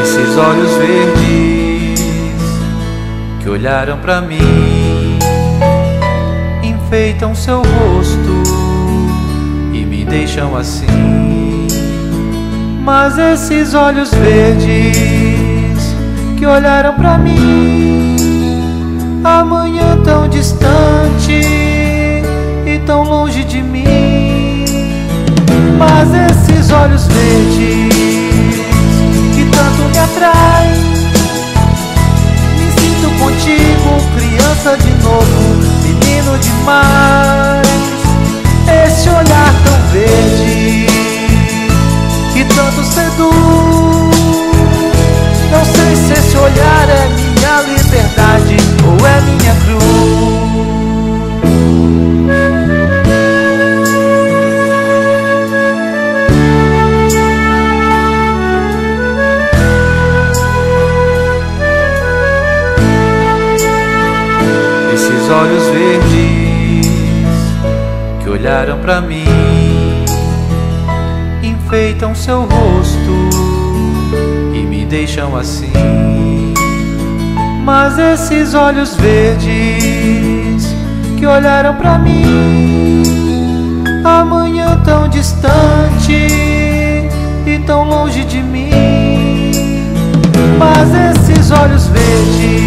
Esses olhos verdes que olharam pra mim enfeitam seu rosto e me deixam assim. Mas esses olhos verdes que olharam pra mim, amanhã tão distante e tão longe de mim. Mas esses olhos verdes que tanto me atraem, me sinto contigo, criança de novo, menino demais. Esse olhar tão verde que tanto seduz, não sei se esse olhar é minha liberdade ou é minha cruz. Esses olhos verdes que olharam pra mim enfeitam seu rosto e me deixam assim. Mas esses olhos verdes que olharam pra mim, amanhã tão distante e tão longe de mim. Mas esses olhos verdes